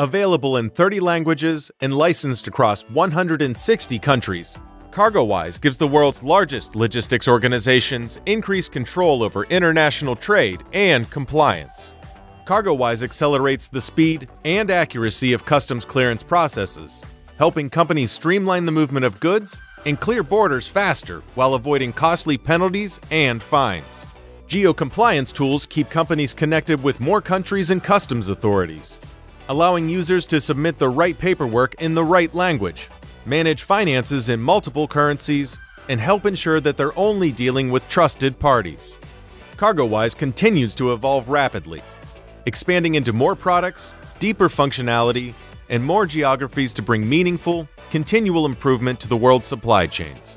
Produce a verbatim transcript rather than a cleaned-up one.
Available in thirty languages and licensed across one hundred sixty countries, CargoWise gives the world's largest logistics organizations increased control over international trade and compliance. CargoWise accelerates the speed and accuracy of customs clearance processes, helping companies streamline the movement of goods and clear borders faster while avoiding costly penalties and fines. Geo-compliance tools keep companies connected with more countries and customs authorities, allowing users to submit the right paperwork in the right language, manage finances in multiple currencies, and help ensure that they're only dealing with trusted parties. CargoWise continues to evolve rapidly, expanding into more products, deeper functionality, and more geographies to bring meaningful, continual improvement to the world's supply chains.